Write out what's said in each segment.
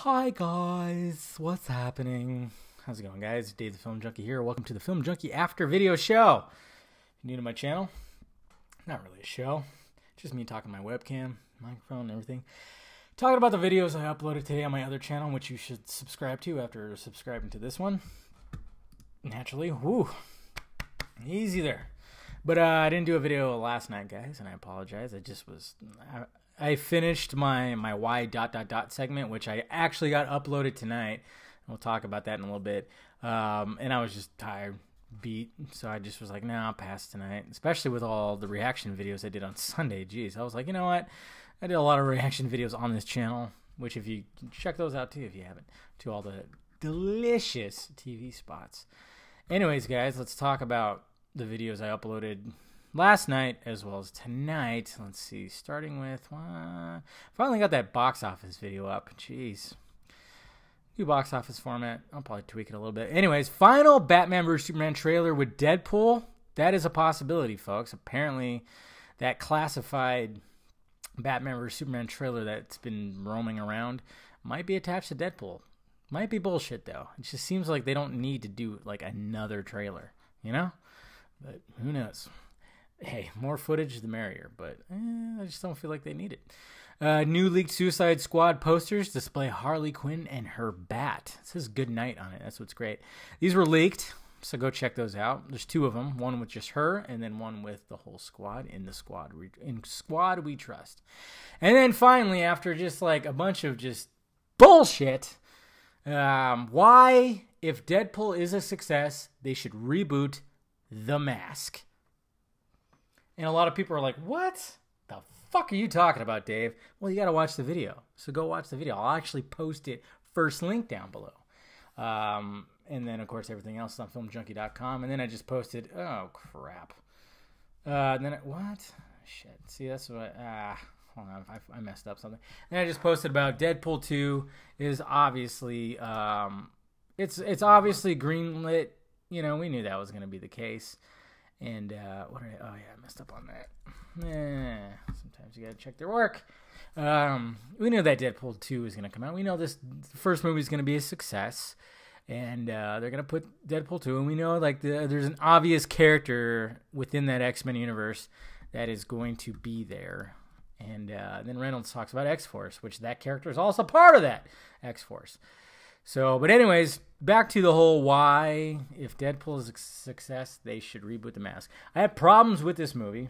Hi guys, what's happening? How's it going, guys? Dave the Film Junkie here. Welcome to the Film Junkie After Video Show. If you're new to my channel, not really a show, just me talking to my webcam, microphone, and everything. Talking about the videos I uploaded today on my other channel, which you should subscribe to after subscribing to this one. Naturally, whoo, easy there. But I didn't do a video last night, guys, and I apologize. I finished my why ... segment, which I actually got uploaded tonight. We'll talk about that in a little bit. And I was just tired, beat, so I just was like, nah, I'll pass tonight. Especially with all the reaction videos I did on Sunday. Jeez, I was like, you know what? I did a lot of reaction videos on this channel, which if you check those out too, if you haven't, to all the delicious TV spots. Anyways, guys, let's talk about the videos I uploaded last night as well as tonight. Let's see, starting with finally got that box office video up. Jeez, new box office format. I'll probably tweak it a little bit. Anyways, final Batman vs Superman trailer with Deadpool. That is a possibility, folks. Apparently, that classified Batman vs Superman trailer that's been roaming around might be attached to Deadpool. Might be bullshit though. It just seems like they don't need to do like another trailer, you know. But who knows? Hey, more footage the merrier, but I just don't feel like they need it. New leaked Suicide Squad posters display Harley Quinn and her bat. It says good night on it. That's what's great. These were leaked, so go check those out. There's two of them, one with just her and then one with the whole squad. In squad we trust. And then finally, after just like a bunch of just bullshit, why, if Deadpool is a success, they should reboot The Mask. And a lot of people are like, what the fuck are you talking about, Dave? Well, you got to watch the video. So go watch the video. I'll actually post it, first link down below. And then, of course, everything else is on filmjunkie.com. And then I just posted, oh, crap. And then, what? Shit. See, that's what, hold on, I messed up something. And I just posted about Deadpool 2 is obviously, it's obviously greenlit. You know, we knew that was going to be the case. And, what did I, oh yeah, I messed up on that. Yeah, sometimes you gotta check their work. We know that Deadpool 2 is gonna come out. We know this first movie is gonna be a success. And, they're gonna put Deadpool 2. And we know, like, there's an obvious character within that X-Men universe that is going to be there. And, then Reynolds talks about X-Force, which that character is also part of that X-Force. So, but anyways, back to the whole why, if Deadpool is a success, they should reboot The Mask. I have problems with this movie,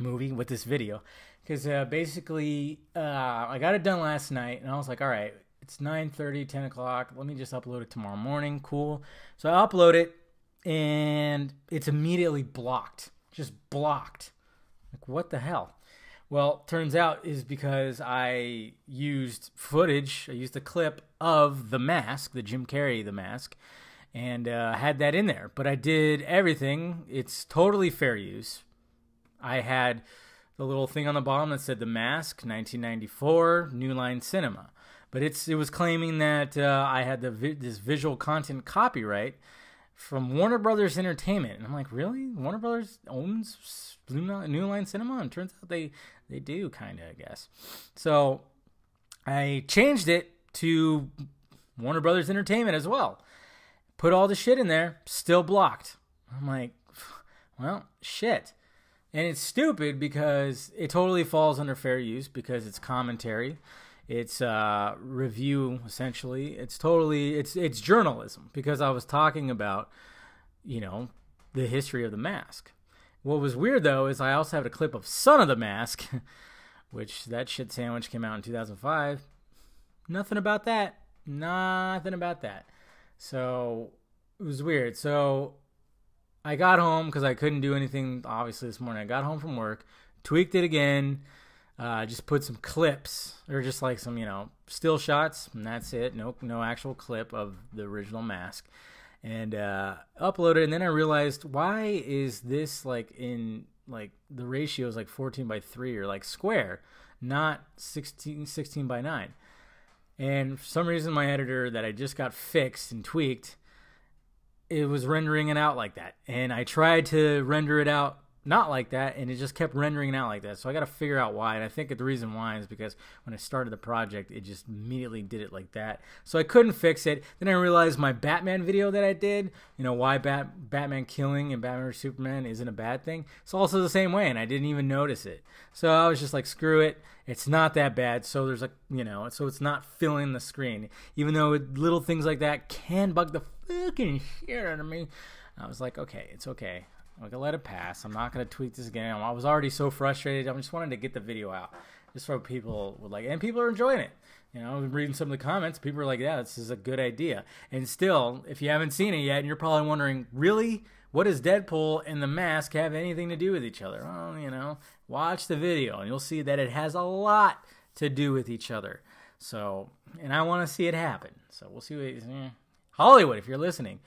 with this video, because basically I got it done last night, and I was like, all right, it's 9:30, 10 o'clock, let me just upload it tomorrow morning, cool. So I upload it, and it's immediately blocked, just blocked. Like, what the hell? Well, turns out is because I used footage, I used a clip of The Mask, the Jim Carrey The Mask, and had that in there. But I did everything. It's totally fair use. I had the little thing on the bottom that said The Mask, 1994, New Line Cinema. But it was claiming that I had this visual content copyright from Warner Brothers Entertainment. And I'm like, really? Warner Brothers owns New Line Cinema? And it turns out they do, kind of, I guess. So I changed it to Warner Brothers Entertainment as well. Put all the shit in there, still blocked. I'm like, well, shit. And it's stupid because it totally falls under fair use because it's commentary. It's review, essentially. It's totally, it's journalism, because I was talking about, you know, the history of The Mask. What was weird, though, is I also had a clip of Son of the Mask, which that shit sandwich came out in 2005. Nothing about that. Nothing about that. So it was weird. So I got home because I couldn't do anything, obviously, this morning. I got home from work, tweaked it again. Just put some clips or just like some, you know, still shots, and that's it. No actual clip of the original Mask, and uploaded. And then I realized, why is this like in like the ratio is like 14:3 or like square, not 16:9? And for some reason, my editor that I just got fixed and tweaked, it was rendering it out like that. And I tried to render it out not like that, and it just kept rendering out like that. So I got to figure out why, and I think the reason why is because when I started the project, it just immediately did it like that. So I couldn't fix it. Then I realized my Batman video that I did, you know, why Batman killing and Batman vs Superman isn't a bad thing. It's also the same way, and I didn't even notice it. So I was just like, screw it. It's not that bad. So there's like, you know, so it's not filling the screen, even though little things like that can bug the fucking shit out of me. I was like, okay, it's okay. I'm going to let it pass. I'm not going to tweak this again. I was already so frustrated. I just wanted to get the video out just so people would like it. And people are enjoying it. You know, reading some of the comments, people are like, yeah, this is a good idea. And still, if you haven't seen it yet, and you're probably wondering, really? What does Deadpool and The Mask have anything to do with each other? Well, you know, watch the video and you'll see that it has a lot to do with each other. So, and I want to see it happen. So we'll see what it is. Hollywood, if you're listening.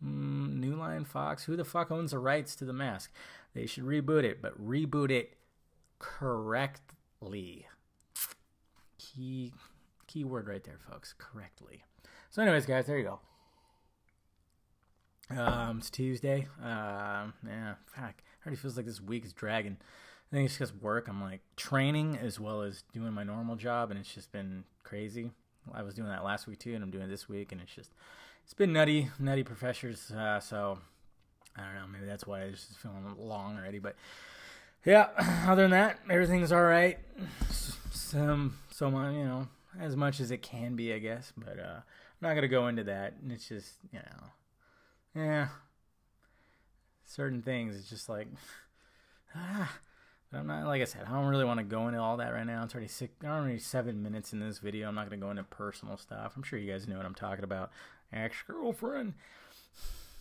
New Line, Fox, who the fuck owns the rights to The Mask? They should reboot it, but reboot it correctly. Key word right there, folks. Correctly. So anyways, guys, there you go. It's Tuesday. Yeah, fuck. Already feels like this week is dragging. I think it's because work. I'm like training as well as doing my normal job, and it's just been crazy. I was doing that last week too, and I'm doing it this week, and it's just... It's been nutty professors, so I don't know. Maybe that's why I was just feeling long already. But yeah, other than that, everything's all right. So much, you know, as much as it can be, I guess. But I'm not gonna go into that. And it's just, you know, yeah, certain things. It's just like, But I'm not, like I said, I don't really want to go into all that right now. It's already 7 minutes in this video. I'm not going to go into personal stuff. I'm sure you guys know what I'm talking about. Ex-girlfriend.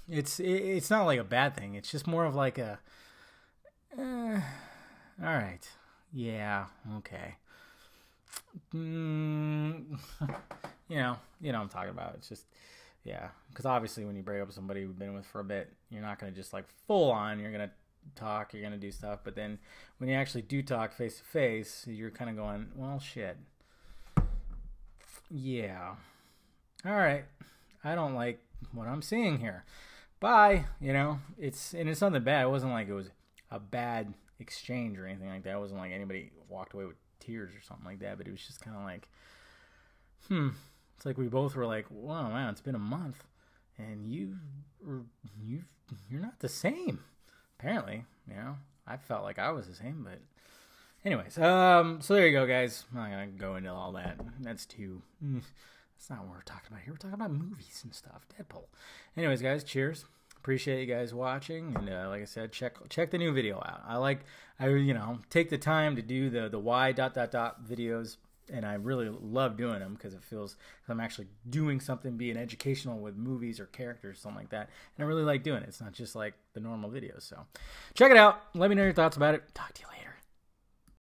It's not like a bad thing. It's just more of like a, all right. Yeah. Okay. You know what I'm talking about. It's just, yeah. Because obviously when you break up with somebody you've been with for a bit, you're not going to just like full on, you're going to talk, you're gonna do stuff, but then when you actually do talk face to face, you're kind of going, well, shit, yeah, all right, I don't like what I'm seeing here, bye. You know, it's nothing bad. It wasn't like it was a bad exchange or anything like that. It wasn't like anybody walked away with tears or something like that, but it was just kind of like, it's like we both were like, wow, wow, it's been a month and you're not the same. Apparently, you know, I felt like I was the same, but anyways, so there you go, guys. I'm not going to go into all that. That's not what we're talking about here. We're talking about movies and stuff, Deadpool. Anyways, guys, cheers. Appreciate you guys watching, and like I said, check the new video out. I you know, take the time to do the why ... videos, and I really love doing them because it feels like I'm actually doing something, being educational with movies or characters, something like that. And I really like doing it. It's not just like the normal videos. So check it out. Let me know your thoughts about it. Talk to you later.